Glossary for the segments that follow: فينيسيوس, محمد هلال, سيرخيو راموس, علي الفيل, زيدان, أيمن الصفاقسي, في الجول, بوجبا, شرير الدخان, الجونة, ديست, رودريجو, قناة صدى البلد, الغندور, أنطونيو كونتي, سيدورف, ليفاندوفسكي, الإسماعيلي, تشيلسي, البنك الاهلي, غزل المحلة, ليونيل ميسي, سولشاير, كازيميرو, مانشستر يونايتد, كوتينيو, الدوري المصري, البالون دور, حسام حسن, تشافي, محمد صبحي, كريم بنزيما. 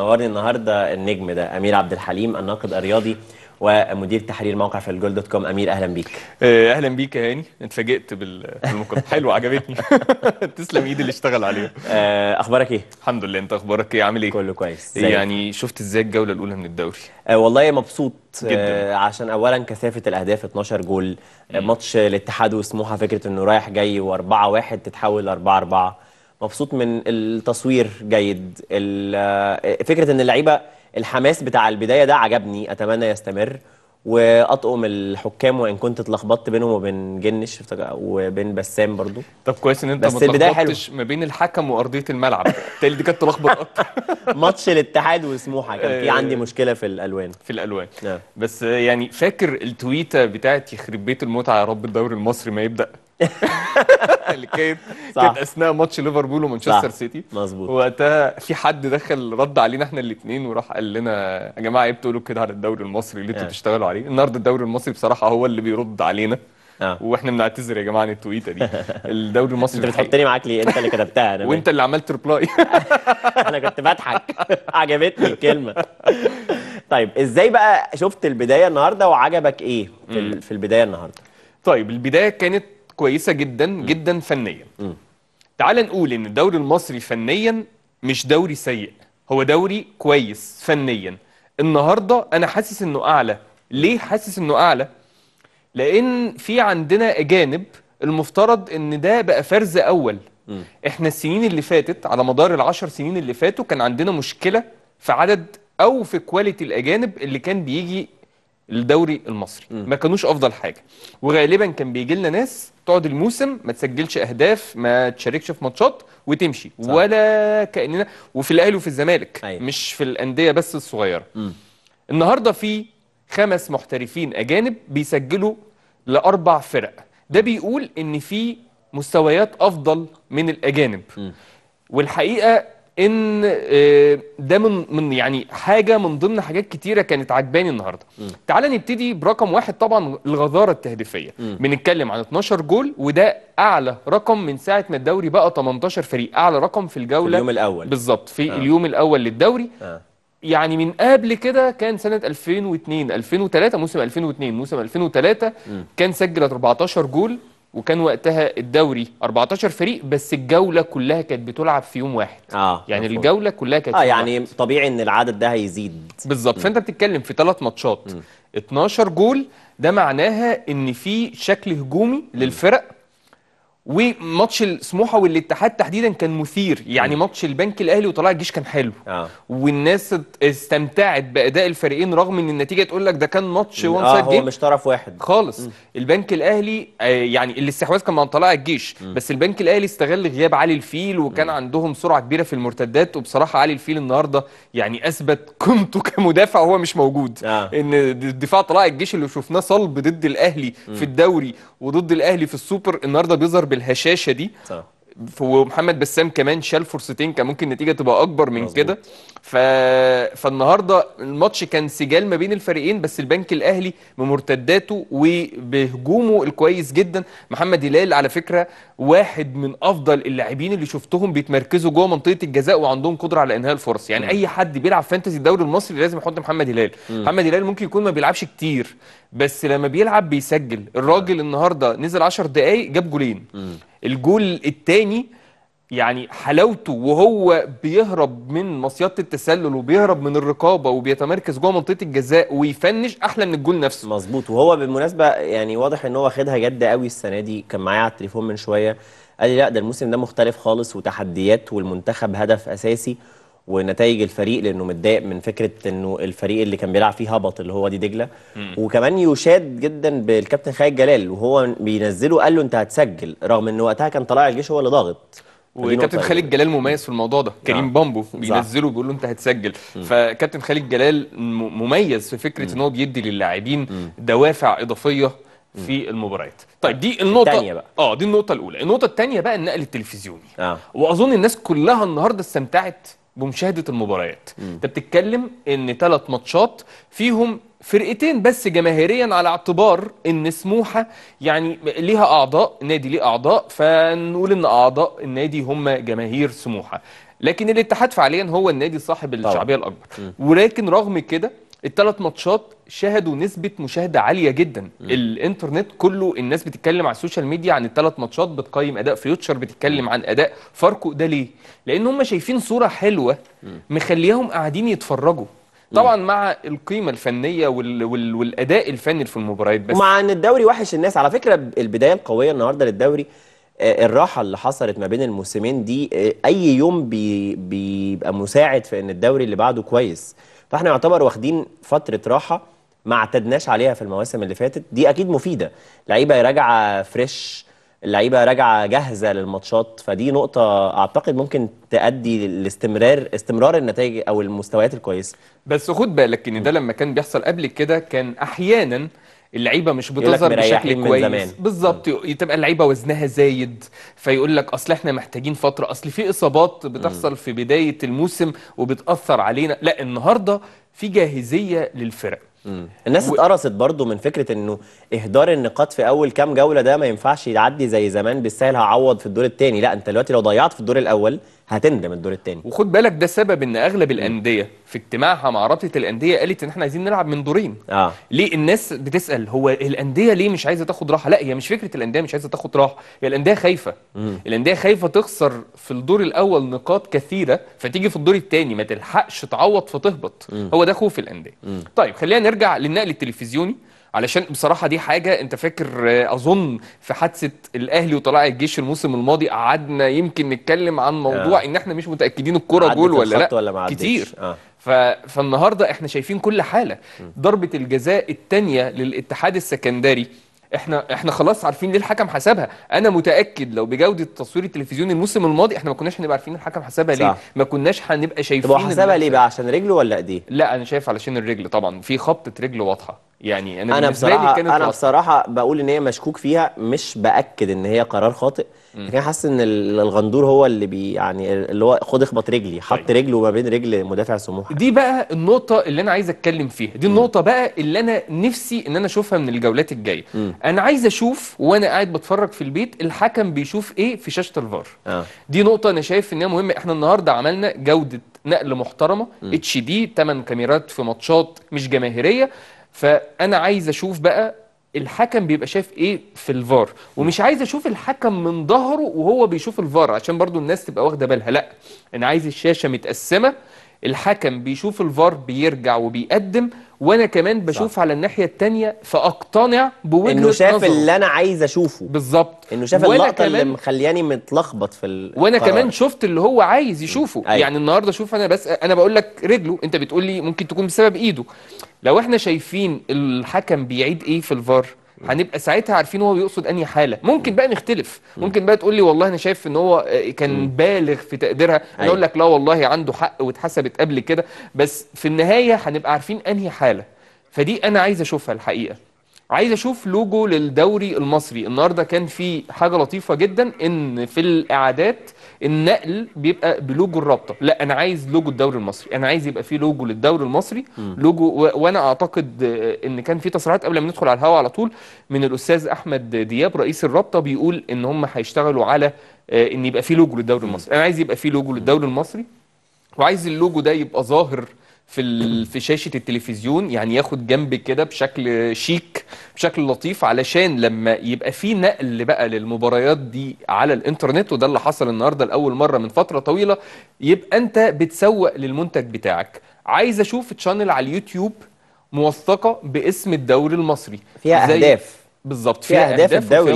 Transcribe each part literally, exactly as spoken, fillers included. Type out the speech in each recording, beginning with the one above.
نورني النهارده النجم ده أمير عبد الحليم، الناقد الرياضي ومدير تحرير موقع في الجول دوت كوم. امير اهلا بيك. اهلا بيك يا هاني، اتفاجئت بالمقدمه. حلوه، عجبتني. تسلم ايدي اللي اشتغل عليها. اخبارك ايه؟ الحمد لله، انت اخبارك ايه؟ عامل ايه؟ كله كويس. يعني شفت ازاي الجوله الاولى من الدوري؟ أه والله مبسوط جدا، عشان اولا كثافه الاهداف، اتناشر جول. مم. ماتش الاتحاد وسموحه، فكره انه رايح جاي و4-1 تتحول اربعة اربعة. مبسوط من التصوير جيد، فكره ان اللعيبه الحماس بتاع البدايه ده عجبني، اتمنى يستمر. واطقم الحكام وان كنت اتلخبطت بينهم وبين جنش وبين بسام برضو. طب كويس ان انت ما اتلخبطتش ما بين الحكم وارضيه الملعب، بالتالي دي كانت تلخبط اكتر. ماتش الاتحاد وسموحه كان في عندي مشكله في الالوان في الالوان نعم. بس يعني فاكر التويته بتاعت يخرب بيت المتعه يا رب الدوري المصري ما يبدا، اللي كانت كانت اثناء ماتش ليفربول ومانشستر سيتي. مظبوط. وقتها في حد دخل رد علينا احنا الاثنين وراح قال لنا يا جماعه ايه بتقولوا كده على الدوري المصري اللي انتوا بتشتغلوا عليه؟ النهارده الدوري المصري بصراحه هو اللي بيرد علينا. آه. واحنا بنعتذر يا جماعه عن التويته دي. الدوري المصري انت بتحطني معاك ليه؟ انت اللي كتبتها انا وانت اللي عملت ريبلاي. انا كنت بضحك، عجبتني الكلمه. طيب ازاي بقى شفت البدايه النهارده وعجبك ايه في, في البدايه النهارده؟ طيب البدايه كانت كويسه جدا جدا فنيا. تعال نقول ان الدوري المصري فنيا مش دوري سيء، هو دوري كويس فنيا. النهارده انا حاسس انه اعلى. ليه حاسس انه اعلى؟ لان في عندنا اجانب، المفترض ان ده بقى فرز اول. م. احنا السنين اللي فاتت على مدار العشر سنين اللي فاتوا كان عندنا مشكله في عدد او في كواليتي الاجانب اللي كان بيجي الدوري المصري. م. ما كانوش افضل حاجه، وغالبا كان بيجي لنا ناس تقعد الموسم ما تسجلش اهداف، ما تشاركش في ماتشات وتمشي. صح. ولا كاننا، وفي الاهلي وفي الزمالك. أيه. مش في الانديه بس الصغيره. م. النهارده في خمس محترفين اجانب بيسجلوا لاربع فرق، ده بيقول ان في مستويات افضل من الاجانب. م. والحقيقه ان ده من من يعني حاجه من ضمن حاجات كتيره كانت عجباني النهارده. تعال نبتدي برقم واحد، طبعا الغزاره التهديفيه. بنتكلم عن اتناشر جول، وده اعلى رقم من ساعه ما الدوري بقى تمنتاشر فريق، اعلى رقم في الجوله في اليوم الاول بالظبط، في آه. اليوم الاول للدوري. آه. يعني من قبل كده كان سنه الفين واتنين الفين وتلاتة، موسم الفين واتنين موسم الفين وتلاتة م. كان سجل اربعتاشر جول، وكان وقتها الدوري اربعتاشر فريق، بس الجوله كلها كانت بتلعب في يوم واحد. آه يعني مفهوم. الجوله كلها كانت اه يعني واحد. طبيعي ان العدد ده هيزيد بالظبط. فانت بتتكلم في ثلاث ماتشات م. اتناشر جول، ده معناها ان في شكل هجومي للفرق. وماتش سموحه والاتحاد تحديدا كان مثير، يعني م. ماتش البنك الاهلي وطلائع الجيش كان حلو. آه. والناس استمتعت باداء الفريقين رغم ان النتيجه تقول لك ده كان ماتش وان سايد جيم. اه هو مش طرف واحد خالص. م. البنك الاهلي آه يعني الاستحواذ كان مع طلائع الجيش، م. بس البنك الاهلي استغل غياب علي الفيل، وكان م. عندهم سرعه كبيره في المرتدات. وبصراحه علي الفيل النهارده يعني اثبت قيمته كمدافع وهو مش موجود. آه. ان دفاع طلائع الجيش اللي شفناه صلب ضد الاهلي م. في الدوري وضد الاهلي في السوبر، النهارده بيظهر بالهشاشه دي. صح. ومحمد بسام كمان شال فرصتين، كان ممكن النتيجه تبقى اكبر من كده. ف... فالنهارده الماتش كان سجال ما بين الفريقين، بس البنك الاهلي بمرتداته وبهجومه الكويس جدا. محمد هلال على فكره واحد من افضل اللاعبين اللي شفتهم بيتمركزوا جوه منطقه الجزاء وعندهم قدره على انهاء الفرص. يعني م. اي حد بيلعب فانتزي الدوري المصري لازم يحط محمد هلال. م. محمد هلال ممكن يكون ما بيلعبش كتير، بس لما بيلعب بيسجل. الراجل النهارده نزل عشر دقائق جاب جولين. م. الجول الثاني يعني حلاوته وهو بيهرب من مصيدة التسلل وبيهرب من الرقابة وبيتمركز جوه منطقة الجزاء ويفنش أحلى من الجول نفسه. مظبوط. وهو بالمناسبة يعني واضح إن هو خدها جد قوي السنة دي. كان معايا على التليفون من شوية قال لي لا ده الموسم ده مختلف خالص وتحديات، والمنتخب هدف أساسي ونتائج الفريق، لأنه متضايق من فكرة إنه الفريق اللي كان بيلعب فيه هبط اللي هو دي دجلة. م. وكمان يشاد جدا بالكابتن خالد جلال وهو بينزله قال له أنت هتسجل، رغم إن وقتها كان طلائع الجيش هو اللي ضاغط. وكابتن خالد جلال مميز في الموضوع ده. كريم نعم. بامبو بينزله بيقول له انت هتسجل. م. فكابتن خالد جلال مميز في فكره ان هو بيدي للاعبين دوافع اضافيه في المباريات. طيب دي النقطه بقى. اه دي النقطه الاولى. النقطه الثانيه بقى النقل التلفزيوني. آه. واظن الناس كلها النهارده استمتعت بمشاهده المباريات. انت بتتكلم ان ثلاث ماتشات فيهم فرقتين بس جماهيريا، على اعتبار ان سموحه يعني ليها اعضاء، نادي ليه اعضاء، فنقول ان اعضاء النادي هم جماهير سموحه. لكن الاتحاد فعليا هو النادي صاحب الشعبيه الاكبر. ولكن رغم كده الثلاث ماتشات شهدوا نسبه مشاهده عاليه جدا. م. الانترنت كله الناس بتتكلم على السوشيال ميديا عن الثلاث ماتشات، بتقيم اداء فيوتشر، بتتكلم عن اداء فاركو. ده ليه؟ لان هم شايفين صوره حلوه مخليهم قاعدين يتفرجوا، طبعا مع القيمه الفنيه وال... وال... والاداء الفني في المباريات. بس ومع ان الدوري وحش الناس على فكره، البدايه القويه النهارده للدوري، الراحه اللي حصلت ما بين الموسمين دي، اي يوم بي... بيبقى مساعد في ان الدوري اللي بعده كويس. فاحنا يعتبر واخدين فتره راحه ما اعتدناش عليها في المواسم اللي فاتت، دي اكيد مفيده. لعيبه راجعه فريش، اللعيبه راجعه جاهزه للماتشات، فدي نقطه اعتقد ممكن تؤدي لاستمرار استمرار النتائج او المستويات الكويسه. بس خد بالك ان ده لما كان بيحصل قبل كده كان احيانا اللعيبه مش بتظهر بشكل كويس بالظبط، تبقى اللعيبه وزنها زايد، فيقول لك اصل احنا محتاجين فتره، اصل في اصابات بتحصل في بدايه الموسم وبتاثر علينا. لا، النهارده في جاهزيه للفرق. مم. الناس و... اتقرصت برضو من فكره انه اهدار النقاط في اول كام جوله ده ما ينفعش يعدي زي زمان بالسهل، هعوض في الدور الثاني. لا، انت دلوقتي لو ضيعت في الدور الاول هتندم الدور الثاني. وخد بالك ده سبب ان اغلب الانديه في اجتماعها مع رابطه الانديه قالت ان احنا عايزين نلعب من دورين. آه. ليه الناس بتسال هو الانديه ليه مش عايزه تاخد راحه؟ لا، هي مش فكره الانديه مش عايزه تاخد راحه، هي الانديه خايفه. مم. الانديه خايفه تخسر في الدور الاول نقاط كثيره فتيجي في الدور الثاني ما تلحقش تعوض فتهبط. مم. هو ده خوف الانديه. طيب خلينا نرجع للنقل التلفزيوني، علشان بصراحه دي حاجه انت فاكر اظن في حادثه الاهلي وطلائع الجيش الموسم الماضي قعدنا يمكن نتكلم عن موضوع آه. ان احنا مش متاكدين الكره جول ولا لا ولا كتير. آه. ف... فالنهارده احنا شايفين كل حاله. ضربه الجزاء الثانيه للاتحاد السكندري احنا احنا خلاص عارفين ليه الحكم حسبها. انا متاكد لو بجوده التصوير التلفزيوني الموسم الماضي احنا ما كناش هنبقى عارفين الحكم حسبها ليه. صح. ما كناش هنبقى شايفين. طب حسبها ليه بقى؟ عشان رجله ولا ايديه؟ لا، انا شايف علشان الرجل طبعا، في خبطه رجل واضحه. يعني انا انا بصراحه كانت انا بصراحه بقول ان هي مشكوك فيها، مش باكد ان هي قرار خاطئ، لكن حاسس ان الغندور هو اللي بي يعني اللي هو خد اخبط رجلي، حط طيب. رجله ما بين رجل مدافع سموحه. دي بقى النقطه اللي انا عايز اتكلم فيها، دي النقطه م. بقى اللي انا نفسي ان انا اشوفها من الجولات الجايه. م. انا عايز اشوف وانا قاعد بتفرج في البيت الحكم بيشوف ايه في شاشه الفار. آه. دي نقطه انا شايف ان هي مهمه. احنا النهارده عملنا جوده نقل محترمه، اتش دي، ثمان كاميرات في ماتشات مش جماهيريه، فأنا عايز أشوف بقى الحكم بيبقى شايف إيه في الفار، ومش عايز أشوف الحكم من ظهره وهو بيشوف الفار عشان برضو الناس تبقى واخدة بالها. لأ، أنا عايز الشاشة متقسمة، الحكم بيشوف الفار بيرجع وبيقدم، وأنا كمان بشوف. صح. على الناحية التانية فأقتنع بوجهة نظره إنه شاف اللي أنا عايز أشوفه بالظبط، إنه شاف اللقطة اللي مخلياني متلخبط في القرار، وأنا كمان شفت اللي هو عايز يشوفه. أيوة. يعني النهاردة شوف، أنا بس أنا بقول لك رجله، أنت بتقول لي ممكن تكون بسبب إيده. لو احنا شايفين الحكم بيعيد ايه في الفار هنبقى ساعتها عارفين هو بيقصد انهي حاله. ممكن بقى نختلف، ممكن بقى تقول لي والله انا شايف ان هو كان بالغ في تقديرها، انا اقول لك لا والله عنده حق واتحسبت قبل كده، بس في النهايه هنبقى عارفين انهي حاله. فدي انا عايز اشوفها الحقيقه. عايز اشوف لوجو للدوري المصري. النهارده كان في حاجه لطيفه جدا، ان في الاعادات النقل بيبقى بلوجو الرابطه. لا، انا عايز لوجو الدوري المصري، انا عايز يبقى في لوجو للدوري المصري. م. لوجو و... وانا اعتقد ان كان في تصريحات قبل ما ندخل على الهواء على طول من الاستاذ احمد دياب رئيس الرابطه بيقول ان هم هيشتغلوا على ان يبقى في لوجو للدوري المصري. انا عايز يبقى في لوجو للدوري المصري، وعايز اللوجو ده يبقى ظاهر في في شاشه التلفزيون، يعني ياخد جنب كده بشكل شيك، بشكل لطيف، علشان لما يبقى في نقل بقى للمباريات دي على الانترنت، وده اللي حصل النهارده لاول مره من فتره طويله، يبقى انت بتسوق للمنتج بتاعك. عايز اشوف تشانل على اليوتيوب موثقه باسم الدوري المصري، فيها اهداف بالظبط، فيها, فيها اهداف الدوري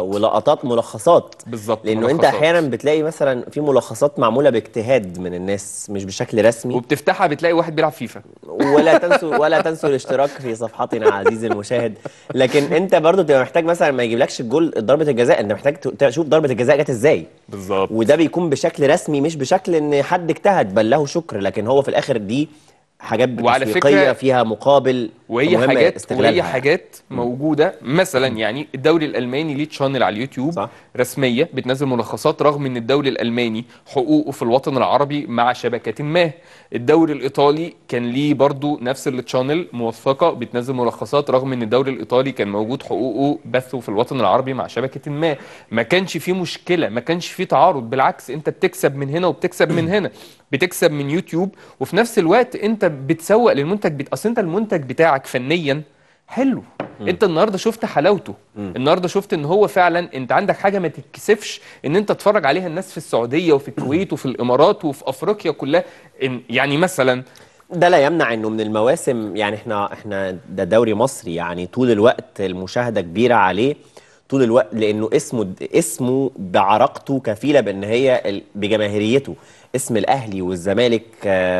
ولقطات ملخصات بالظبط، لانه ملخصات. انت احيانا بتلاقي مثلا في ملخصات معموله باجتهاد من الناس مش بشكل رسمي، وبتفتحها بتلاقي واحد بيلعب فيفا. ولا تنسوا ولا تنسوا الاشتراك في صفحتنا عزيزي المشاهد. لكن انت برضو بتبقى محتاج مثلا ما يجيبلكش الجول ضربه الجزاء، انت محتاج تشوف ضربه الجزاء جت ازاي بالظبط، وده بيكون بشكل رسمي مش بشكل ان حد اجتهد بل له شكر، لكن هو في الاخر دي حاجات تسويقيه فيها مقابل، وهي حاجات وهي حاجات موجوده. مثلا يعني الدوري الالماني ليه تشانل على اليوتيوب صح. رسميه بتنزل ملخصات، رغم ان الدوري الالماني حقوقه في الوطن العربي مع شبكه ما. الدوري الايطالي كان ليه برضو نفس التشانل موثقه بتنزل ملخصات، رغم ان الدوري الايطالي كان موجود حقوقه بثه في الوطن العربي مع شبكه ما. ما كانش فيه مشكله، ما كانش فيه تعارض، بالعكس انت بتكسب من هنا وبتكسب من هنا، بتكسب من يوتيوب وفي نفس الوقت انت بتسوق للمنتج. بت... اصل انت المنتج بتاعك فنيا حلو، م. انت النهارده شفت حلاوته، م. النهارده شفت ان هو فعلا انت عندك حاجه ما تتكسفش ان انت تتفرج عليها الناس في السعوديه وفي الكويت وفي الامارات وفي افريقيا كلها. يعني مثلا ده لا يمنع انه من المواسم، يعني احنا احنا ده دوري مصري، يعني طول الوقت المشاهده كبيره عليه طول الوقت، لانه اسمه اسمه بعراقته كفيله بان هي بجماهيريته. اسم الاهلي والزمالك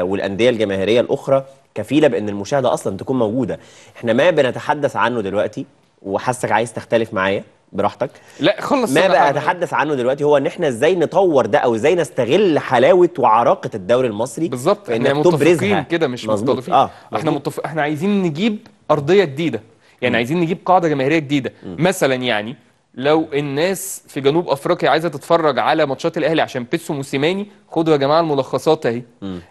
والانديه الجماهيريه الاخرى كفيله بان المشاهده اصلا تكون موجوده. احنا ما بنتحدث عنه دلوقتي، وحاسك عايز تختلف معايا براحتك، لا خلص. ما بقى اتحدث عنه دلوقتي هو ان احنا ازاي نطور ده، او ازاي نستغل حلاوه وعراقه الدوري المصري. بالظبط، احنا متفقين كده، مش مختلفين. آه. احنا متفق، احنا عايزين نجيب ارضيه جديده، يعني م. عايزين نجيب قاعده جماهيريه جديده. م. مثلا يعني لو الناس في جنوب افريقيا عايزه تتفرج على ماتشات الاهلي عشان بيتسو موسيماني، خدوا يا جماعه الملخصات اهي.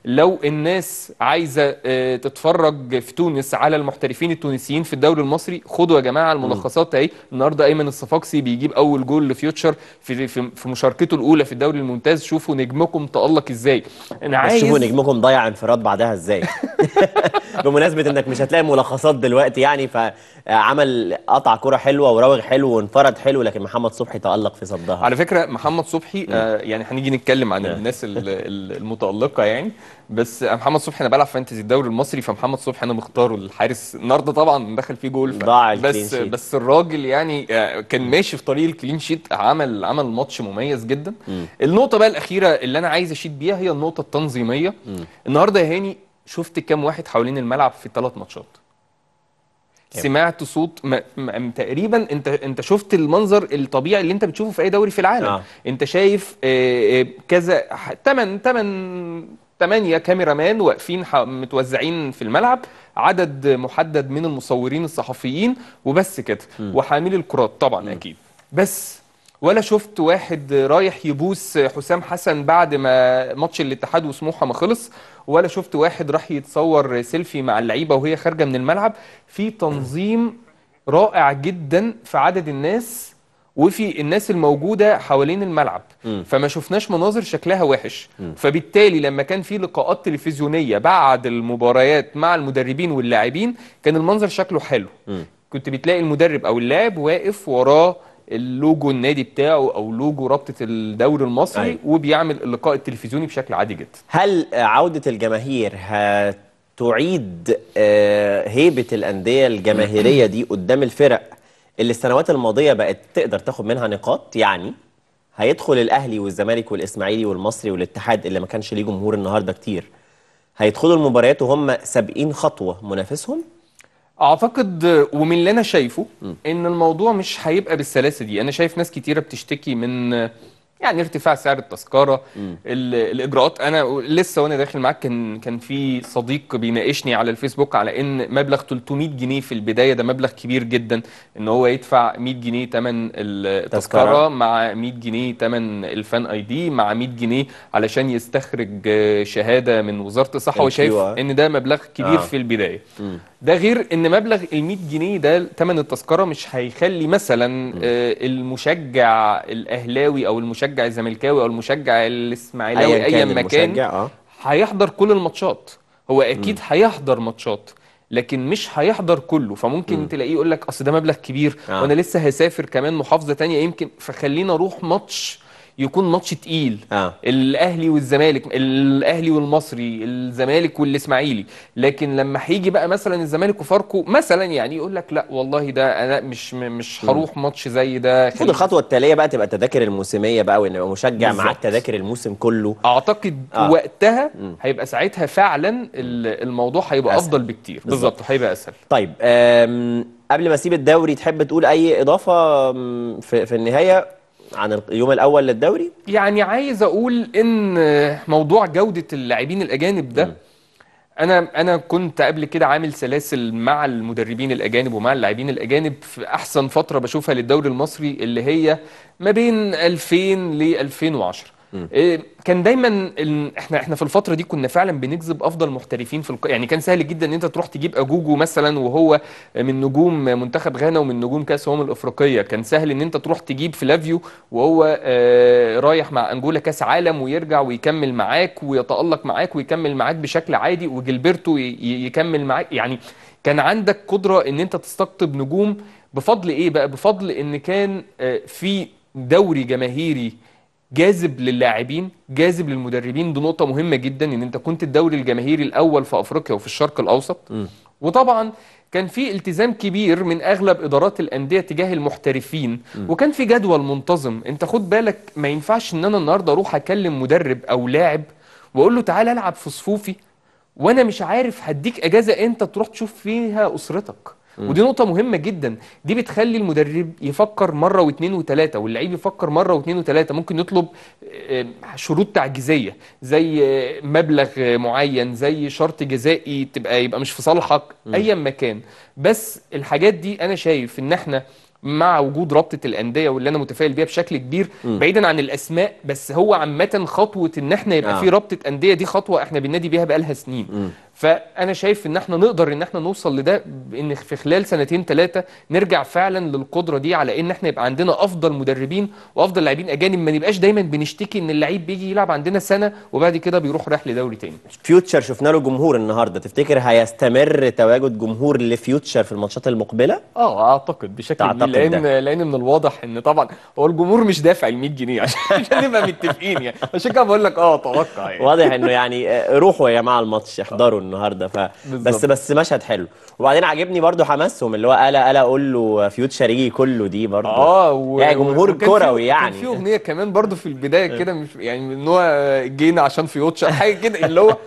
لو الناس عايزه تتفرج في تونس على المحترفين التونسيين في الدوري المصري، خدوا يا جماعه الملخصات اهي. النهارده ايمن الصفاقسي بيجيب اول جول لفيوتشر في في مشاركته الاولى في الدوري الممتاز. شوفوا نجمكم تالق ازاي، انا عايز شوفوا نجمكم ضيع انفراد بعدها ازاي. بمناسبه انك مش هتلاقي ملخصات دلوقتي، يعني فعمل قطع كره حلوه وراوغ حلو وانفرد حلو، لكن محمد صبحي تالق في صدها. على فكره محمد صبحي آه يعني هنيجي نتكلم عن الناس المتألقة يعني، بس محمد صبحي انا بلعب فانتزي الدوري المصري، فمحمد صبحي انا مختاره الحارس. النهارده طبعا دخل فيه جول، بس بس الراجل يعني كان ماشي في طريق الكلين شيت، عمل عمل ماتش مميز جدا. م. النقطه بقى الاخيره اللي انا عايز اشيد بيها هي النقطه التنظيميه. م. النهارده يا هاني شفت كام واحد حوالين الملعب في ثلاث ماتشات؟ سمعت صوت م... م... تقريبا انت انت شفت المنظر الطبيعي اللي انت بتشوفه في اي دوري في العالم. آه. انت شايف آه كذا ثمانية كاميرا مان واقفين ح... متوزعين في الملعب، عدد محدد من المصورين الصحفيين وبس كده، وحامل الكرات طبعا. م. اكيد، بس ولا شفت واحد رايح يبوس حسام حسن بعد ما ماتش الاتحاد وسموحه ما خلص، ولا شفت واحد راح يتصور سيلفي مع اللعيبه وهي خارجه من الملعب. في تنظيم رائع جدا في عدد الناس وفي الناس الموجوده حوالين الملعب، م. فما شفناش مناظر شكلها وحش. م. فبالتالي لما كان في لقاءات تلفزيونيه بعد المباريات مع المدربين واللاعبين كان المنظر شكله حلو. م. كنت بتلاقي المدرب او اللاعب واقف وراه اللوجو النادي بتاعه او لوجو رابطه الدوري المصري. أيوة. وبيعمل اللقاء التلفزيوني بشكل عادي جدا. هل عوده الجماهير هتعيد هيبه الانديه الجماهيريه دي قدام الفرق اللي السنوات الماضيه بقت تقدر تاخد منها نقاط؟ يعني هيدخل الاهلي والزمالك والاسماعيلي والمصري والاتحاد اللي ما كانش ليه جمهور النهارده كتير، هيدخلوا المباريات وهم سابقين خطوه منافسهم؟ اعتقد، ومن اللي انا شايفه ان الموضوع مش هيبقى بالسلاسه دي. انا شايف ناس كتيره بتشتكي من يعني ارتفاع سعر التذكره، الاجراءات. انا لسه وانا داخل معاك كان كان في صديق بيناقشني على الفيسبوك على ان مبلغ ثلاثمائة جنيه في البدايه ده مبلغ كبير جدا، ان هو يدفع مائة جنيه ثمن التذكره مع مائة جنيه ثمن الفان اي دي مع مائة جنيه علشان يستخرج شهاده من وزاره الصحه، وشايف ان ده مبلغ كبير. آه. في البدايه. م. ده غير ان مبلغ ال مائة جنيه ده ثمن التذكره مش هيخلي مثلا آه المشجع الاهلاوي او المشجع الزملكاوي او المشجع الاسماعيلاوي ايا مكان هيحضر كل الماتشات. هو اكيد هيحضر ماتشات لكن مش هيحضر كله، فممكن م. تلاقيه يقول لك اصل ده مبلغ كبير. آه. وانا لسه هسافر كمان محافظه ثانيه يمكن، فخلينا اروح ماتش يكون ماتش تقيل. آه. الاهلي والزمالك، الاهلي والمصري، الزمالك والاسماعيلي. لكن لما هيجي بقى مثلا الزمالك وفاركو مثلا، يعني يقول لك لا والله ده انا مش مش هروح ماتش زي ده. خد الخطوه التاليه بقى تبقى التذاكر الموسميه بقى، وان يبقى مشجع معاك تذاكر الموسم كله. اعتقد آه. وقتها هيبقى ساعتها فعلا الموضوع هيبقى أسهل. افضل بكتير. بالظبط، هيبقى اسهل. طيب قبل ما اسيب الدوري تحب تقول اي اضافه في, في النهايه عن اليوم الاول للدوري؟ يعني عايز اقول ان موضوع جوده اللاعبين الاجانب ده انا انا كنت قبل كده عامل سلاسل مع المدربين الاجانب ومع اللاعبين الاجانب في احسن فتره بشوفها للدوري المصري اللي هي ما بين ألفين ل ألفين وعشرة. إيه كان دايما احنا احنا في الفتره دي كنا فعلا بنجذب افضل محترفين في الق... يعني كان سهل جدا ان انت تروح تجيب اجوجو مثلا وهو من نجوم منتخب غانا ومن نجوم كاس الامم الافريقيه، كان سهل ان انت تروح تجيب فلافيو وهو آه رايح مع انجولا كاس عالم ويرجع ويكمل معاك ويتالق معاك ويكمل معاك بشكل عادي، وجيلبرتو يكمل معاك. يعني كان عندك قدره ان انت تستقطب نجوم بفضل ايه بقى؟ بفضل ان كان آه في دوري جماهيري جاذب للاعبين، جاذب للمدربين. دي نقطة مهمة جدا، ان انت كنت الدوري الجماهيري الاول في افريقيا وفي الشرق الاوسط. م. وطبعا كان في التزام كبير من اغلب ادارات الاندية تجاه المحترفين، م. وكان في جدول منتظم. انت خد بالك، ما ينفعش ان انا النهاردة اروح اكلم مدرب او لاعب واقول له تعالى العب في صفوفي وانا مش عارف هديك اجازة انت تروح تشوف فيها اسرتك. ودي نقطة مهمة جدا، دي بتخلي المدرب يفكر مرة واثنين وثلاثة واللعيب يفكر مرة واثنين وثلاثة. ممكن يطلب شروط تعجيزية زي مبلغ معين، زي شرط جزائي تبقى يبقى مش في صالحك أيا ما كان. بس الحاجات دي أنا شايف إن احنا مع وجود رابطة الأندية واللي أنا متفائل بيها بشكل كبير، م. بعيدا عن الأسماء، بس هو عامة خطوة إن احنا يبقى آه. في رابطة أندية، دي خطوة احنا بننادي بيها بقالها سنين. م. فأنا شايف إن احنا نقدر إن احنا نوصل لده، إن في خلال سنتين ثلاثة نرجع فعلا للقدرة دي على إن احنا يبقى عندنا أفضل مدربين وأفضل لاعبين أجانب، ما نبقاش دايما بنشتكي إن اللعيب بيجي يلعب عندنا سنة وبعد كده بيروح رايح لدوري تاني. فيوتشر شفنا له جمهور النهارده، تفتكر هيستمر تواجد جمهور لفيوتشر في الماتشات المقبلة؟ اه أعتقد بشكل كبير، لأن لأن من الواضح إن طبعا هو الجمهور مش دافع ال مية جنيه عشان نبقى متفقين يعني، عشان كده بقول لك اه أتوقع يعني. واضح إنه يعني روحوا يا جماعة الماتش احضروا النهارده. ف بس بس مشهد حلو، وبعدين عاجبني برضو حماسهم اللي هو قال اقول له فيوتشر يجي كله، دي برضو اه و... يعني جمهور كروي. يعني كان في اغنيه كمان برضو في البدايه كده، مش يعني ان هو جينا عشان فيوتشر حاجه كده، اللي هو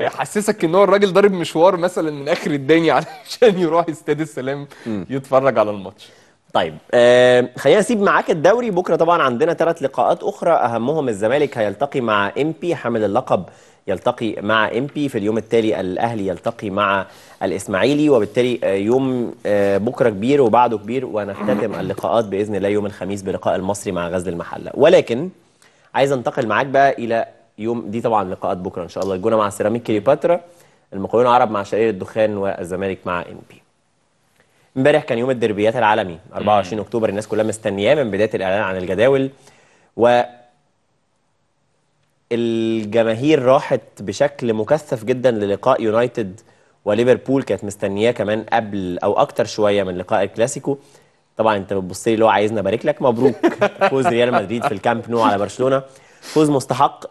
حسسك ان هو الراجل ضارب مشوار مثلا من اخر الدنيا علشان يروح استاد السلام يتفرج على الماتش. طيب آه خلينا نسيب معاك الدوري. بكره طبعا عندنا ثلاث لقاءات اخرى، اهمهم الزمالك هيلتقي مع ام بي، حامل اللقب يلتقي مع ام بي. في اليوم التالي الاهلي يلتقي مع الاسماعيلي، وبالتالي يوم بكره كبير وبعده كبير، ونختتم اللقاءات باذن الله يوم الخميس بلقاء المصري مع غزل المحله. ولكن عايز انتقل معاك بقى الى يوم دي، طبعا لقاءات بكره ان شاء الله، الجونه مع سيراميك كليوباترا، المقاولون العرب مع شرير الدخان، والزمالك مع ام بي. امبارح كان يوم الدربيات العالمي أربعة وعشرين أكتوبر، الناس كلها مستنياه من بدايه الاعلان عن الجداول، و الجماهير راحت بشكل مكثف جدا للقاء يونايتد وليفربول، كانت مستنياه كمان قبل او اكتر شويه من لقاء الكلاسيكو. طبعا انت بتبص لي اللي هو عايزني ابارك لك، مبروك فوز ريال مدريد في الكامب نو على برشلونه، فوز مستحق.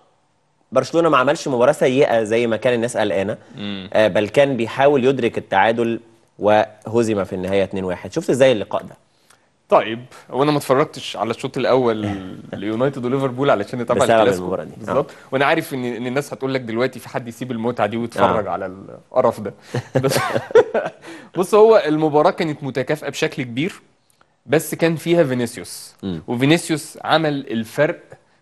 برشلونه ما عملش مباراه سيئه زي ما كان الناس قلقانه، آه بل كان بيحاول يدرك التعادل، وهزم في النهايه اتنين واحد. شفت ازاي اللقاء ده؟ طيب وانا ما اتفرجتش على الشوط الاول ليونايتد وليفربول علشان اتابع الكلاسيكو بالظبط، وانا عارف ان ان الناس هتقول لك دلوقتي في حد يسيب المتعه دي ويتفرج على القرف ده. بس بص، هو المباراه كانت متكافئه بشكل كبير، بس كان فيها فينيسيوس، وفينيسيوس عمل الفرق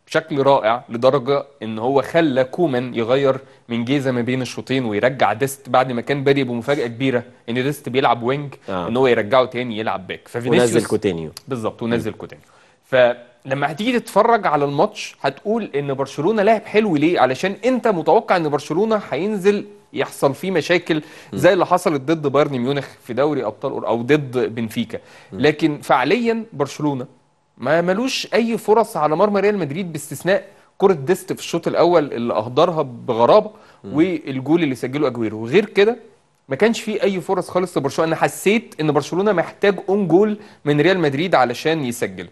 بشكل رائع لدرجه ان هو خلى كومان يغير من جيزه ما بين الشوطين ويرجع ديست بعد ما كان بادئ بمفاجاه كبيره ان ديست بيلعب وينج، آه. ان هو يرجعه تاني يلعب باك، ففينيسيوس ونزل كوتينيو بالظبط، ونزل كوتينيو. فلما هتيجي تتفرج على الماتش هتقول ان برشلونه لعب حلو ليه؟ علشان انت متوقع ان برشلونه هينزل يحصل فيه مشاكل زي اللي حصلت ضد بايرن ميونخ في دوري ابطال او ضد بنفيكا، لكن فعليا برشلونه ما ملوش اي فرص على مرمى ريال مدريد باستثناء كره ديست في الشوط الاول اللي اهدرها بغرابه، والجول اللي سجله اجويرو. غير كده ما كانش فيه اي فرص خالص لبرشلونه. انا حسيت ان برشلونه محتاج اون جول من ريال مدريد علشان يسجل،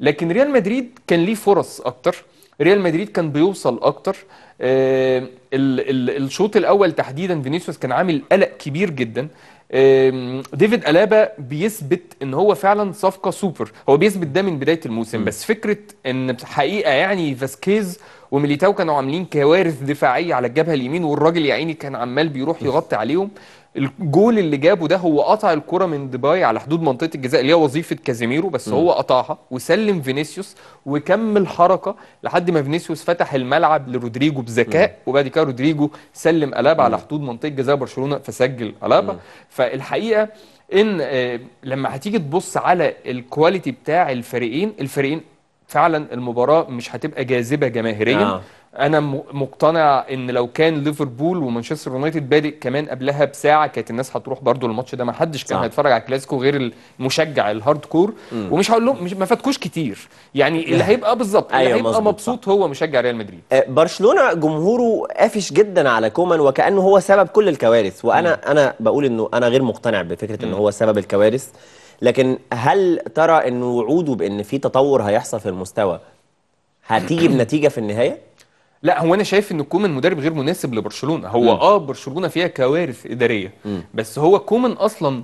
لكن ريال مدريد كان ليه فرص اكتر، ريال مدريد كان بيوصل اكتر. آه الشوط الاول تحديدا فينيسيوس كان عامل قلق كبير جدا. ديفيد ألابا بيثبت ان هو فعلا صفقه سوبر، هو بيثبت ده من بدايه الموسم، بس فكره ان حقيقه يعني فاسكيز وميليتاو كانوا عاملين كوارث دفاعيه على الجبهه اليمين، والراجل يا عيني كان عمال بيروح يغطي عليهم. الجول اللي جابه ده هو قطع الكره من ديباي على حدود منطقه الجزاء اللي هي وظيفه كازيميرو، بس م. هو قطعها وسلم فينيسيوس وكمل حركه لحد ما فينيسيوس فتح الملعب لرودريجو بذكاء، وبعد كده رودريجو سلم ألابا م. على حدود منطقه جزاء برشلونه فسجل ألابا. م. فالحقيقه ان لما هتيجي تبص على الكواليتي بتاع الفريقين، الفريقين فعلا المباراه مش هتبقى جاذبه جماهيريا. آه. انا مقتنع ان لو كان ليفربول ومانشستر يونايتد بادئ كمان قبلها بساعه كانت الناس هتروح برضو الماتش ده، ما حدش كان هيتفرج على الكلاسيكو غير المشجع الهارد كور. مم. ومش هقول لهم ما فاتكوش كتير يعني، اللي هيبقى بالظبط اللي هيبقى مزبط. مبسوط هو مشجع ريال مدريد. برشلونه جمهوره قافش جدا على كومان وكانه هو سبب كل الكوارث، وانا مم. انا بقول انه انا غير مقتنع بفكره ان هو سبب الكوارث، لكن هل ترى ان وعوده بان في تطور هيحصل في المستوى هتيجي بنتيجه في النهايه؟ لا، هو انا شايف ان كومان مدرب غير مناسب لبرشلونه. هو م. اه برشلونه فيها كوارث اداريه، م. بس هو كومان اصلا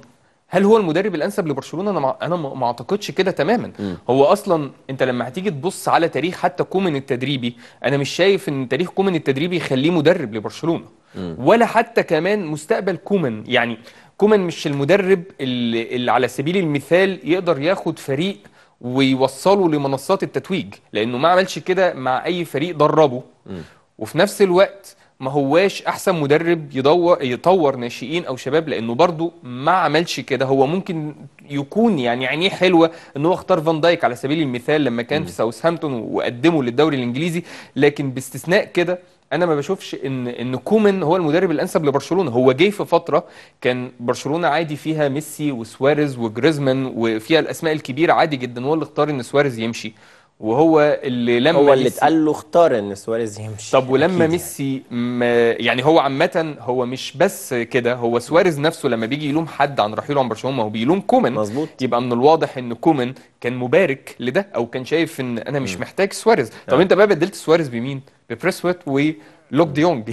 هل هو المدرب الانسب لبرشلونه؟ انا مع... انا ما اعتقدش كده تماما. م. هو اصلا انت لما هتيجي تبص على تاريخ حتى كومان التدريبي، انا مش شايف ان تاريخ كومان التدريبي يخليه مدرب لبرشلونه، م. ولا حتى كمان مستقبل كومان. يعني كومان مش المدرب اللي, اللي على سبيل المثال يقدر ياخد فريق ويوصله لمنصات التتويج، لانه ما عملش كده مع اي فريق دربه. م. وفي نفس الوقت ما هواش احسن مدرب يدور يطور ناشئين او شباب، لانه برضه ما عملش كده. هو ممكن يكون يعني عينيه حلوه ان هو اختار فان دايك على سبيل المثال لما كان م. في ساوثهامبتون وقدمه للدوري الانجليزي، لكن باستثناء كده انا ما بشوفش ان ان كومان هو المدرب الانسب لبرشلونه. هو جه في فتره كان برشلونه عادي فيها ميسي وسواريز وجريزمان وفيها الاسماء الكبيره عادي جدا، هو اللي اختار ان سواريز يمشي، وهو اللي لما هو اللي اتقال له اختار ان سواريز يمشي. طب ولما ميسي يعني. يعني هو عامه هو مش بس كده، هو سواريز نفسه لما بيجي يلوم حد عن رحيله عن برشلونه هو بيلوم كومان. مظبوط. يبقى من الواضح ان كومان كان مبارك لده، او كان شايف ان انا مش م. محتاج سواريز. طب يعني. انت بقى بدلت سواريز بمين؟ ببريسويت ولوك دي يونج.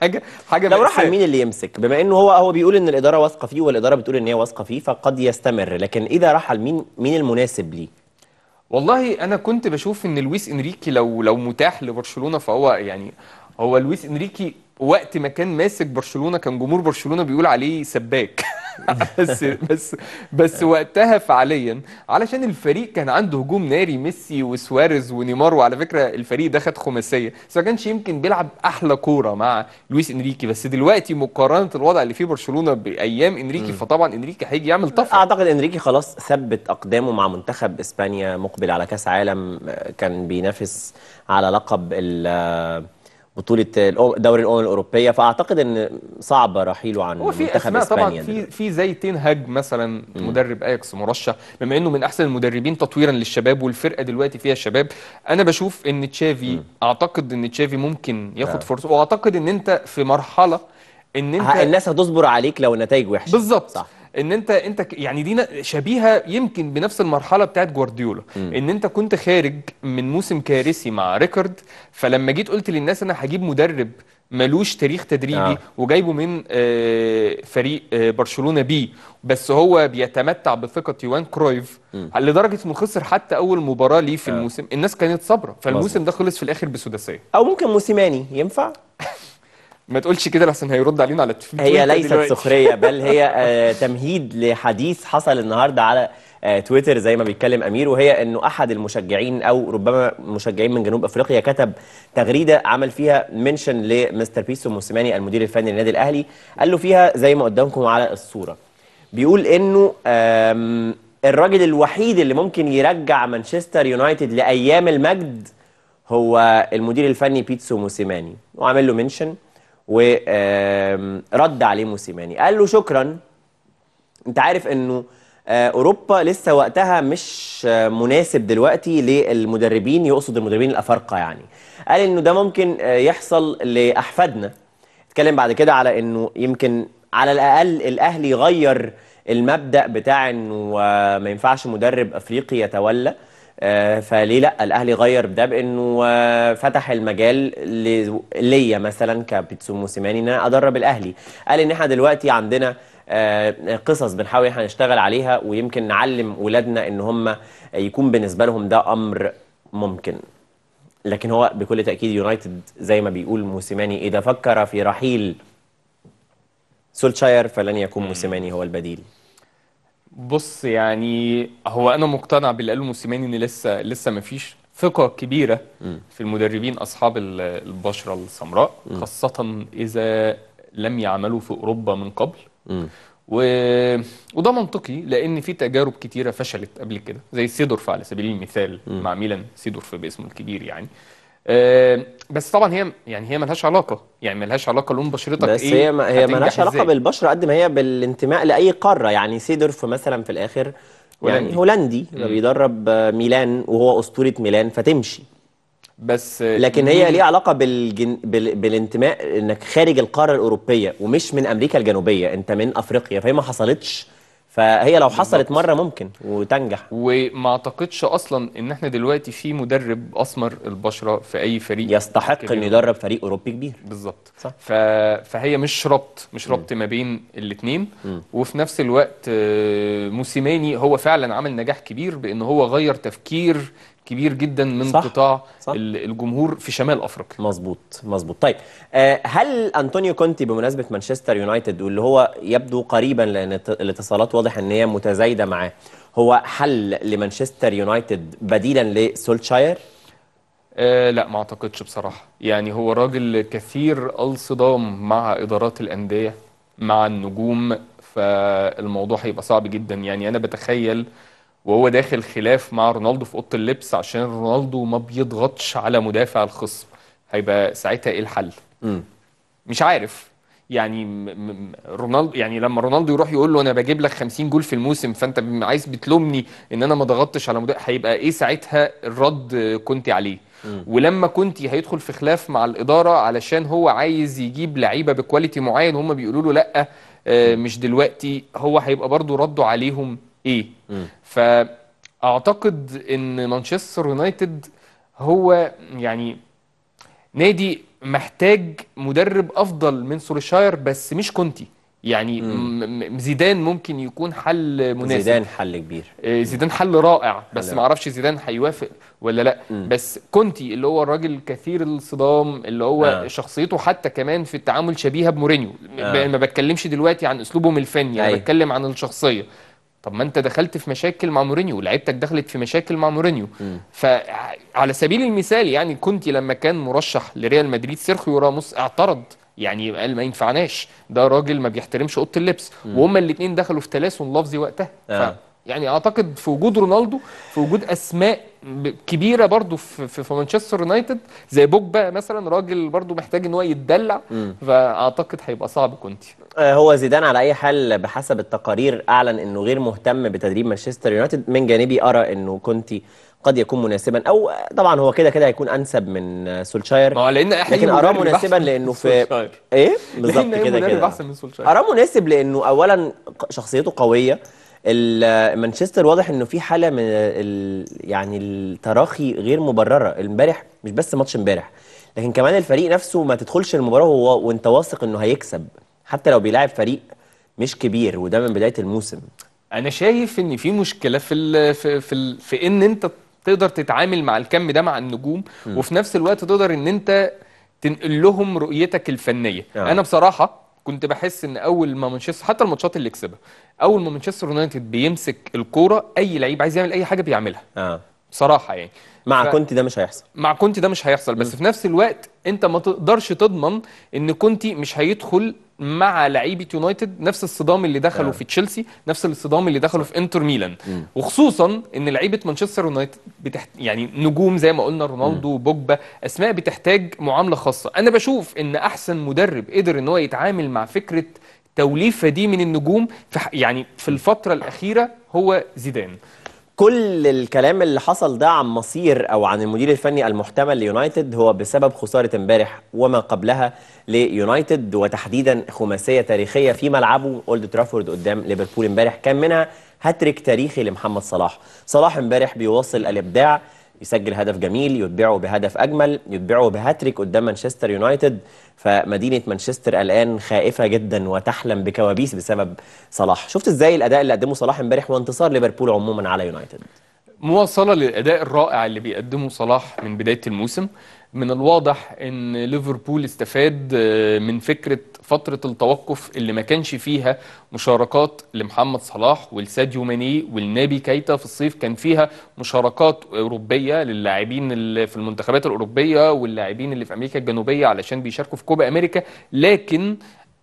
حاجه حاجه لو راح مين اللي يمسك؟ بما انه هو هو بيقول ان الاداره واثقه فيه، والاداره بتقول ان هي واثقه فيه، فقد يستمر. لكن اذا راح مين مين المناسب ليه؟ والله انا كنت بشوف ان لويس انريكي لو لو متاح لبرشلونه فهو يعني هو لويس انريكي وقت ما كان ماسك برشلونه كان جمهور برشلونه بيقول عليه سباك. بس بس بس وقتها فعليا علشان الفريق كان عنده هجوم ناري، ميسي وسواريز ونيمار، وعلى فكره الفريق ده خد خماسيه، بس ما كانش يمكن بيلعب احلى كوره مع لويس انريكي. بس دلوقتي مقارنه الوضع اللي فيه برشلونه بايام انريكي فطبعا انريكي هيجي يعمل طفره. اعتقد انريكي خلاص ثبت اقدامه مع منتخب اسبانيا، مقبل على كاس عالم، كان بينافس على لقب ال بطولة دوري الأمم الأوروبية، فأعتقد إن صعب رحيله عن منتخب إسبانيا. طبعا في زي تنهاج مثلا م. مدرب أياكس مرشح، بما إنه من أحسن المدربين تطويرا للشباب، والفرقة دلوقتي فيها شباب. أنا بشوف إن تشافي م. أعتقد إن تشافي ممكن ياخد آه. فرصة، وأعتقد إن أنت في مرحلة إن أنت الناس هتصبر عليك لو النتائج وحشة. بالظبط. ان انت انت يعني دي شبيهه يمكن بنفس المرحله بتاعت جوارديولا، ان انت كنت خارج من موسم كارثي مع ريكارد، فلما جيت قلت للناس انا هجيب مدرب ملوش تاريخ تدريبي آه. وجايبه من آه فريق آه برشلونه بي، بس هو بيتمتع بثقه يوان كرويف م. لدرجه انه خسر حتى اول مباراه ليه في آه. الموسم. الناس كانت صابره، فالموسم ده خلص في الاخر بسداسيه. او ممكن موسيماني ينفع؟ ما تقولش كده لحسن هيرد علينا على التليفون. هي ليست سخريه بل هي آه تمهيد لحديث حصل النهارده على آه تويتر زي ما بيتكلم امير، وهي انه احد المشجعين او ربما مشجعين من جنوب افريقيا كتب تغريده عمل فيها منشن لمستر بيتسو موسيماني المدير الفني للنادي الاهلي، قال له فيها زي ما قدامكم على الصوره، بيقول انه الراجل الوحيد اللي ممكن يرجع مانشستر يونايتد لايام المجد هو المدير الفني بيتسو موسيماني، وعمل له منشن ورد عليه موسيماني قال له شكرا. انت عارف انه اوروبا لسه وقتها مش مناسب دلوقتي للمدربين، يقصد المدربين الافارقه يعني. قال انه ده ممكن يحصل لاحفادنا. اتكلم بعد كده على انه يمكن على الاقل الاهلي غير المبدا بتاع انه ما ينفعش مدرب افريقي يتولى، فليه لا الاهلي غير ده بانه فتح المجال ليا مثلا كبيتسو موسيماني ان انا ادرب الاهلي. قال ان احنا دلوقتي عندنا قصص بنحاول احنا نشتغل عليها، ويمكن نعلم اولادنا ان هم يكون بالنسبه لهم ده امر ممكن. لكن هو بكل تأكيد يونايتد زي ما بيقول موسيماني إذا فكر في رحيل سولشاير فلن يكون موسيماني هو البديل. بص يعني هو أنا مقتنع باللي قاله موسيماني إن لسه لسه ما فيش ثقة كبيرة م. في المدربين أصحاب البشرة السمراء م. خاصة إذا لم يعملوا في أوروبا من قبل. م. و... وده منطقي لأن في تجارب كتيرة فشلت قبل كده زي سيدورف على سبيل المثال م. مع ميلان، سيدورف باسمه الكبير يعني. أه بس طبعا هي يعني هي ملهاش علاقة، يعني ملهاش علاقة لون بشرتك بس ايه، بس هي هي ملهاش علاقة بالبشرة قد ما هي بالانتماء لأي قارة. يعني سيدورف مثلا في الآخر يعني هولندي ما بيدرب ميلان وهو أسطورة ميلان فتمشي، بس لكن هي ليها علاقه بالجن... بال... بالانتماء انك خارج القاره الاوروبيه ومش من امريكا الجنوبيه، انت من افريقيا، فهي ما حصلتش. فهي لو حصلت مره ممكن وتنجح، وما اعتقدش اصلا ان احنا دلوقتي في مدرب اسمر البشره في اي فريق يستحق انه يدرب فريق اوروبي كبير. بالظبط صح. ف... فهي مش ربط مش ربط ما بين الاثنين. وفي نفس الوقت موسيماني هو فعلا عمل نجاح كبير بان هو غير تفكير كبير جدا من صح. قطاع صح. الجمهور في شمال افريقيا. مظبوط مظبوط. طيب هل انطونيو كونتي بمناسبه مانشستر يونايتد واللي هو يبدو قريبا لان الاتصالات واضح ان هي متزايده معاه، هو حل لمانشستر يونايتد بديلا لسولشاير؟ أه لا ما اعتقدش بصراحه، يعني هو راجل كثير الصدام مع ادارات الانديه مع النجوم، فالموضوع هيبقى صعب جدا. يعني انا بتخيل وهو داخل خلاف مع رونالدو في اوضه اللبس عشان رونالدو ما بيضغطش على مدافع الخصم، هيبقى ساعتها ايه الحل؟ م. مش عارف يعني. رونالدو يعني لما رونالدو يروح يقول له انا بجيب لك خمسين جول في الموسم فانت عايز بتلومني ان انا ما ضغطتش على مدافع، هيبقى ايه ساعتها الرد كنتي عليه؟ م. ولما كنتي هيدخل في خلاف مع الاداره علشان هو عايز يجيب لعيبه بكواليتي معين هم بيقولوا له لا آه مش دلوقتي، هو هيبقى برضه رده عليهم ايه؟ مم. فاعتقد ان مانشستر يونايتد هو يعني نادي محتاج مدرب افضل من سولشاير بس مش كونتي. يعني مم. زيدان ممكن يكون حل مناسب. زيدان حل كبير، زيدان حل رائع، بس ما اعرفش زيدان هيوافق ولا لا. مم. بس كونتي اللي هو الراجل كثير الصدام اللي هو آه. شخصيته حتى كمان في التعامل شبيهه بمورينيو. آه. ما بتكلمش دلوقتي عن اسلوبهم الفني، انا بتكلم عن الشخصيه. طب ما انت دخلت في مشاكل مع مورينيو، لعيبتك دخلت في مشاكل مع مورينيو. فعلى سبيل المثال يعني كنت لما كان مرشح لريال مدريد سيرخيو راموس اعترض، يعني قال ما ينفعناش، ده راجل ما بيحترمش اوضه اللبس، وهما الاثنين دخلوا في تلاسن لفظي وقتها. آه. يعني اعتقد في وجود رونالدو، في وجود اسماء كبيره برضو في, في مانشستر يونايتد زي بوجبا مثلا، راجل برضو محتاج ان هو يتدلع، فاعتقد هيبقى صعب كونتي. هو زيدان على اي حال بحسب التقارير اعلن انه غير مهتم بتدريب مانشستر يونايتد. من جانبي ارى انه كونتي قد يكون مناسبا، او طبعا هو كده كده هيكون انسب من سولشاير، ما لان لكن اراه مناسبا لانه في سولشاير. ايه بالظبط كده كده اراه مناسب لانه اولا شخصيته قويه. مانشستر واضح انه في حاله من ال... يعني التراخي غير مبرره. امبارح مش بس ماتش امبارح، لكن كمان الفريق نفسه ما تدخلش المباراه وهو وانت واثق انه هيكسب حتى لو بيلاعب فريق مش كبير، وده من بدايه الموسم. انا شايف ان في مشكله في ال... في في, في ان انت تقدر تتعامل مع الكم ده مع النجوم، م. وفي نفس الوقت تقدر ان انت تنقل لهم رؤيتك الفنيه. آه. انا بصراحه كنت بحس ان اول ما مانشستر حتى الماتشات اللي كسبها، اول ما مانشستر يونايتد بيمسك الكوره اي لعيب عايز يعمل اي حاجه بيعملها. اه بصراحه يعني مع ف... كونتي ده مش هيحصل، مع كونتي ده مش هيحصل. بس م. في نفس الوقت انت ما تقدرش تضمن ان كونتي مش هيدخل مع لعيبه يونايتد نفس الصدام اللي دخلوا آه. في تشيلسي، نفس الصدام اللي دخلوا في انتر ميلان. م. وخصوصا ان لعيبه مانشستر يونايتد بتحت... يعني نجوم زي ما قلنا رونالدو وبوجبا، اسماء بتحتاج معامله خاصه. انا بشوف ان احسن مدرب قدر ان هو يتعامل مع فكره توليفه دي من النجوم في يعني في الفتره الاخيره هو زيدان. كل الكلام اللي حصل ده عن مصير او عن المدير الفني المحتمل ليونايتد هو بسبب خساره امبارح وما قبلها ليونايتد، وتحديدا خماسيه تاريخيه في ملعبه اولد ترافورد قدام ليفربول امبارح، كان منها هاتريك تاريخي لمحمد صلاح. صلاح امبارح بيواصل الابداع، يسجل هدف جميل، يتبعه بهدف اجمل، يتبعه بهاتريك قدام مانشستر يونايتد. فمدينه مانشستر الان خائفه جدا وتحلم بكوابيس بسبب صلاح. شفت ازاي الاداء اللي قدمه صلاح امبارح وانتصار ليفربول عموما على يونايتد؟ موصلة للأداء الرائع اللي بيقدمه صلاح من بداية الموسم. من الواضح ان ليفربول استفاد من فكرة فترة التوقف اللي ما كانش فيها مشاركات لمحمد صلاح والساديو ماني والنابي كايتا في الصيف، كان فيها مشاركات أوروبية للاعبين اللي في المنتخبات الأوروبية واللاعبين اللي في أمريكا الجنوبية علشان بيشاركوا في كوبا أمريكا، لكن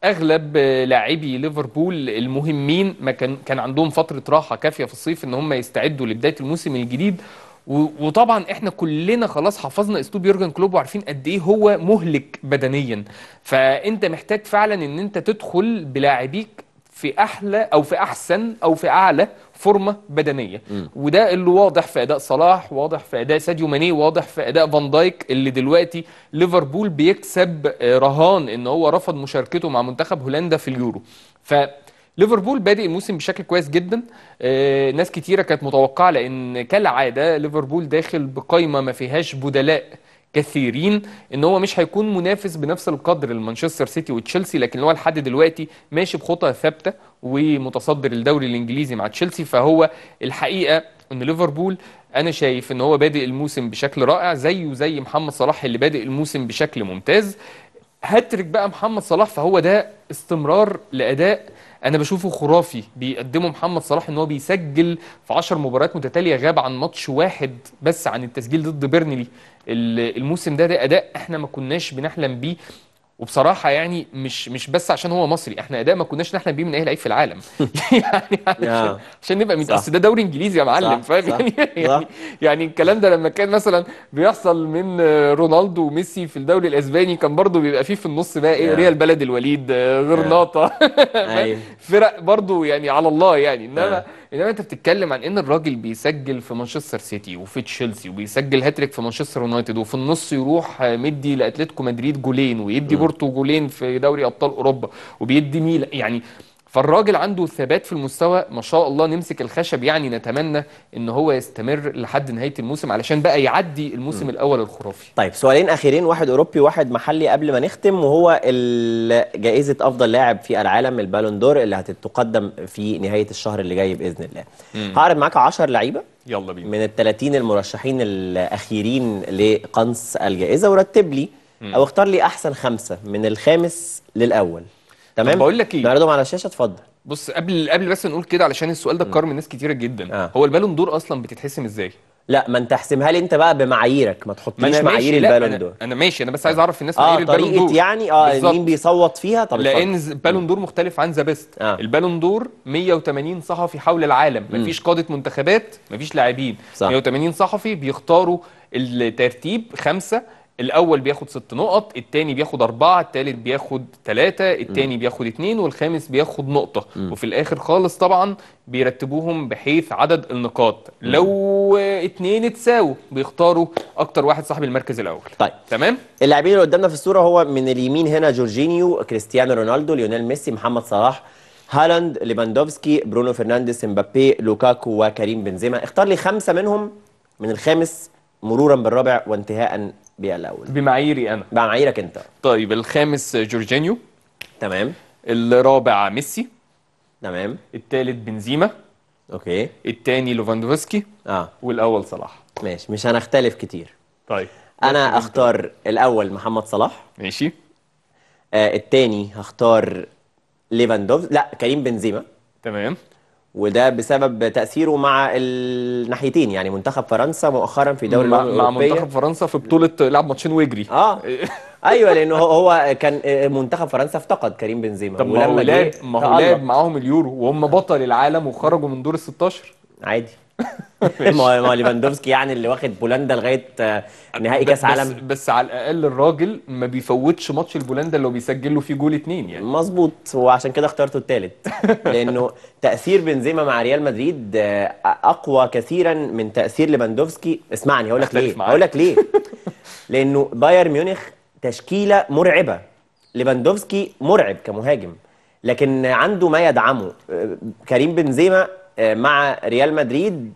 اغلب لاعبي ليفربول المهمين ما كان كان عندهم فتره راحه كافيه في الصيف ان هم يستعدوا لبدايه الموسم الجديد. وطبعا احنا كلنا خلاص حفظنا اسلوب يورجن كلوب وعارفين قد ايه هو مهلك بدنيا، فانت محتاج فعلا ان انت تدخل بلاعبيك في احلى او في احسن او في اعلى فورمه بدنيه، م. وده اللي واضح في اداء صلاح، واضح في اداء ساديو ماني، واضح في اداء فان دايك اللي دلوقتي ليفربول بيكسب رهان ان هو رفض مشاركته مع منتخب هولندا في اليورو. ف ليفربول بادئ الموسم بشكل كويس جدا، آه، ناس كتيره كانت متوقعه لان كالعاده ليفربول داخل بقايمه ما فيهاش بدلاء كثيرين، ان هو مش هيكون منافس بنفس القدر لمانشستر سيتي وتشيلسي، لكن هو لحد دلوقتي ماشي بخطى ثابته ومتصدر الدوري الانجليزي مع تشيلسي. فهو الحقيقه ان ليفربول انا شايف ان هو بادئ الموسم بشكل رائع زيه زي محمد صلاح اللي بادئ الموسم بشكل ممتاز. هاتريك بقى محمد صلاح، فهو ده استمرار لاداء انا بشوفه خرافي بيقدمه محمد صلاح، ان هو بيسجل في عشر مباريات متتاليه، غاب عن ماتش واحد بس عن التسجيل ضد بيرنلي الموسم ده. ده اداء احنا ما كناش بنحلم بيه، وبصراحه يعني مش مش بس عشان هو مصري، احنا اداء ما كناش نحلم بيه من اي لعيب في العالم يعني عشان, عشان نبقى مين، اصل ده دوري انجليزي يا معلم، فاهم يعني, يعني يعني الكلام ده لما كان مثلا بيحصل من رونالدو وميسي في الدوري الاسباني كان برضو بيبقى فيه في النص بقى ايه، ريال بلد الوليد، غرناطه فرق برضو يعني على الله يعني، انما انما انت بتتكلم عن ان الراجل بيسجل في مانشستر سيتي وفي تشيلسي وبيسجل هاتريك في مانشستر يونايتد، وفي النص يروح مدي لاتلتيكو مدريد جولين ويدي بورتو جولين في دوري ابطال اوروبا وبيدي ميلان، يعني فالراجل عنده ثبات في المستوى ما شاء الله، نمسك الخشب يعني. نتمنى ان هو يستمر لحد نهايه الموسم علشان بقى يعدي الموسم م. الاول الخرافي. طيب سؤالين اخيرين، واحد اوروبي وواحد محلي قبل ما نختم، وهو جائزه افضل لاعب في العالم البالون دور اللي هتتقدم في نهايه الشهر اللي جاي باذن الله. م. هعرض معاك عشرة لعيبه يلا بينا من ال ثلاثين المرشحين الاخيرين لقنص الجائزه، ورتب لي م. او اختار لي احسن خمسه من الخامس للاول. تمام، بقول لك ايه، نعرضهم على الشاشه، اتفضل. بص قبل قبل بس نقول كده علشان السؤال ده اتكرر من ناس كتيره جدا، آه. هو البالون دور اصلا بتتحسم ازاي؟ لا ما انت احسمها لي انت بقى بمعاييرك، ما تحطليش معايير البالون دور. انا ماشي، انا بس عايز اعرف الناس معايير آه البالون دور يعني اه بالزبط. مين بيصوت فيها؟ طب لان البالون دور مختلف عن ذا بيست، آه. البالون دور مية وتمانين صحفي حول العالم، ما فيش قاده منتخبات، ما فيش لاعبين، مية وتمانين صحفي بيختاروا الترتيب خمسه، الأول بياخد ست نقط، التاني بياخد أربعة، التالت بياخد تلاتة، التاني م. بياخد اتنين، والخامس بياخد نقطة، م. وفي الآخر خالص طبعا بيرتبوهم بحيث عدد النقاط، م. لو اتنين اتساووا بيختاروا أكتر واحد صاحب المركز الأول. طيب تمام؟ اللاعبين اللي قدامنا في الصورة هو من اليمين هنا جورجينيو، كريستيانو رونالدو، ليونيل ميسي، محمد صلاح، هالاند، ليفاندوفسكي، برونو فرنانديز، امبابي، لوكاكو، وكريم بنزيما. اختار لي خمسة منهم من الخامس مرورا بالرابع وانتهاءً بالأول. بمعاييري انا، بمعاييرك انت. طيب الخامس جورجينيو، تمام. الرابع ميسي، تمام. الثالث بنزيما، اوكي. الثاني لوفاندوفسكي، اه. والاول صلاح. ماشي، مش هنختلف كتير. طيب انا اختار الاول محمد صلاح، ماشي. آه الثاني هختار ليفاندوفسكي، لا كريم بنزيما، تمام. وده بسبب تأثيره مع الناحيتين، يعني منتخب فرنسا مؤخرا في دوري الأمم الأوروبية، مع منتخب فرنسا في بطولة لعب ماتشين ويجري. اه ايوه، لأنه هو كان منتخب فرنسا افتقد كريم بنزيما. طب ما هو لعب ما هو لعب معاهم اليورو وهم بطل العالم وخرجوا من دور ال ستاشر عادي. ما هو ليفاندوفسكي يعني اللي واخد بولندا لغايه نهائي كاس عالم، بس, بس على الاقل الراجل ما بيفوتش ماتش البولندا اللي هو بيسجل له فيه جول اتنين يعني. مظبوط، وعشان كده اخترته الثالث لانه تاثير بنزيما مع ريال مدريد اقوى كثيرا من تاثير ليفاندوفسكي. اسمعني هقول لك ليه، هقول لك ليه لانه بايرن ميونخ تشكيله مرعبه، ليفاندوفسكي مرعب كمهاجم لكن عنده ما يدعمه. كريم بنزيما مع ريال مدريد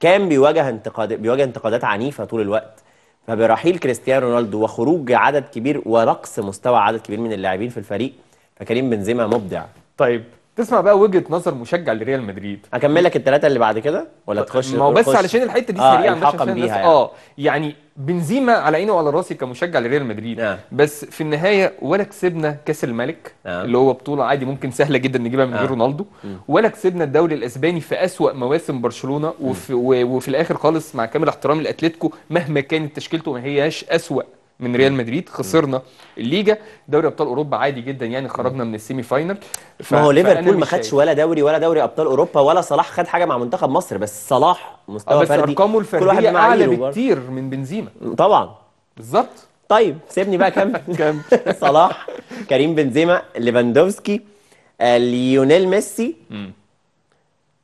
كان بيواجه انتقاد بيواجه انتقادات عنيفه طول الوقت، فبرحيل كريستيانو رونالدو وخروج عدد كبير ورقص مستوى عدد كبير من اللاعبين في الفريق، فكريم بنزيما مبدع. طيب تسمع بقى وجهه نظر مشجع لريال مدريد. اكمل لك الثلاثه اللي بعد كده ولا تخش؟ ما هو بس علشان الحته دي سريعه آه عشان الناس يعني. اه يعني بنزيما على عيني وعلى راسي كمشجع لريال مدريد آه. بس في النهايه ولا كسبنا كاس الملك آه. اللي هو بطوله عادي ممكن سهله جدا نجيبها من غير آه. رونالدو، ولا كسبنا الدوري الاسباني في اسوأ مواسم برشلونه، وفي, وفي الاخر خالص مع كامل احترامي لاتلتيكو مهما كانت تشكيلته ما هياش اسوأ من ريال مدريد. خسرنا الليجا، دوري ابطال اوروبا عادي جدا يعني خرجنا من السيمي فاينل. ف... ما هو ليفربول ما خدش ولا دوري ولا دوري ابطال اوروبا، ولا صلاح خد حاجه مع منتخب مصر، بس صلاح مستوى فردي بس ارقامه الفرديه اعلى بكتير من بنزيما طبعا. بالظبط. طيب سيبني بقى كمل. صلاح، كريم بنزيما، ليفاندوفسكي، ليونيل ميسي،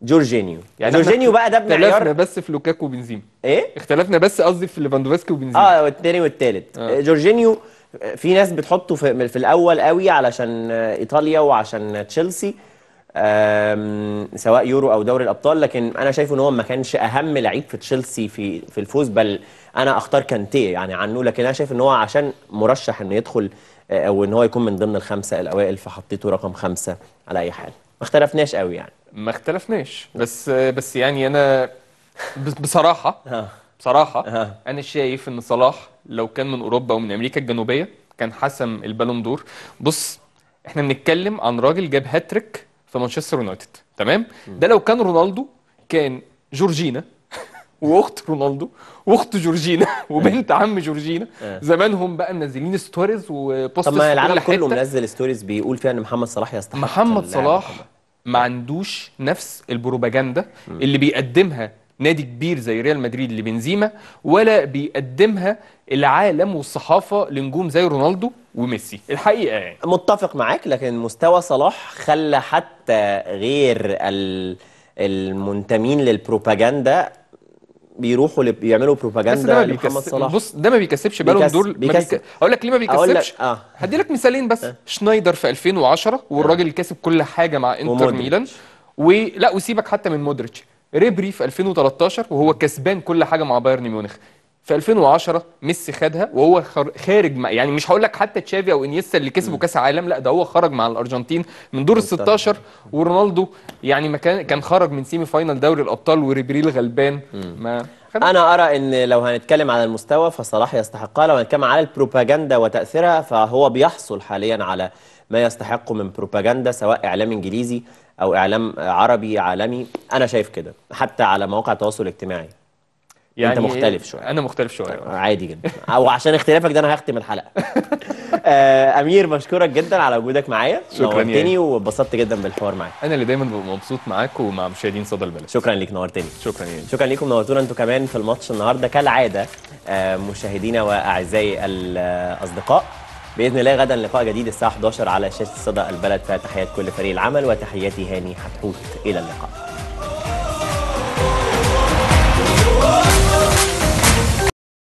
جورجينيو. يعني جورجينيو بقى ده بنعيار، اختلفنا بس في لوكاكو وبنزيما. ايه؟ اختلفنا بس قصدي في ليفاندوفسكي وبنزيما. اه والثاني والثالث. آه. جورجينيو في ناس بتحطه في, في الاول قوي علشان ايطاليا وعشان تشيلسي سواء يورو او دوري الابطال، لكن انا شايفه ان هو ما كانش اهم لعيب في تشيلسي في في الفوز، بل انا اختار كانتيه يعني عنه، لكن انا شايف ان هو عشان مرشح انه يدخل او ان هو يكون من ضمن الخمسه الاوائل، فحطيته رقم خمسه. على اي حال ما اختلفناش قوي يعني. ما اختلفناش بس بس يعني انا بصراحه بصراحه انا شايف ان صلاح لو كان من اوروبا ومن امريكا الجنوبيه كان حسم البالون دور. بص احنا بنتكلم عن راجل جاب هاتريك في مانشستر يونايتد، تمام؟ ده لو كان رونالدو كان جورجينا واخت رونالدو واخت جورجينا وبنت عم جورجينا زمانهم بقى منزلين ستوريز وبوستس. طب ما العالم كله منزل ستوريز بيقول فيها ان محمد صلاح يستحق. محمد صلاح ما عندوش نفس البروباجندا اللي بيقدمها نادي كبير زي ريال مدريد لبنزيما، ولا بيقدمها العالم والصحافه لنجوم زي رونالدو وميسي الحقيقه يعني. متفق معاك، لكن مستوى صلاح خلى حتى غير المنتمين للبروباجندا بيروحوا بيعملوا بروباجندا لمحمد صلاح. بص ده ما بيكسبش بالون دور. بيكسب. اقول لك ليه ما بيكسبش؟ آه. هدي لك مثالين بس. آه. شنايدر في ألفين وعشرة والراجل اللي كسب كل حاجه مع انتر ميلان، ولا وسيبك حتى من مودريتش، ريبري في ألفين وتلتاشر وهو كسبان كل حاجه مع بايرن ميونخ. في ألفين وعشرة ميسي خدها وهو خارج مع... يعني مش هقول لك حتى تشافي او انيستا اللي كسبوا كاس عالم، لا ده هو خرج مع الارجنتين من دور ال ستاشر. ورونالدو يعني ما كان كان خرج من سيمي فاينال دوري الابطال، وريبيري غلبان. ما انا ارى ان لو هنتكلم على المستوى فصلاح يستحقها، لو هنتكلم على البروباجندا وتاثيرها فهو بيحصل حاليا على ما يستحقه من بروباجندا سواء اعلام انجليزي او اعلام عربي عالمي. انا شايف كده حتى على مواقع التواصل الاجتماعي. يعني انت مختلف شويه. انا مختلف شويه عادي جدا، او عشان اختلافك ده انا هختم الحلقه. امير بشكرك جدا على وجودك معايا، نورتني واتبسطت جدا بالحوار معاك. انا اللي دايما ببقى مبسوط معاك ومع مشاهدين صدى البلد. شكرا ليك، نورتني. شكرا ليك. شكرا ليكم، نورتونا انتوا كمان في الماتش النهارده كالعاده مشاهدينا واعزائي الاصدقاء. باذن الله غدا لقاء جديد الساعه حداشر على شاشه صدى البلد. فتحيات كل فريق العمل وتحياتي هاني حتحوت، الى اللقاء.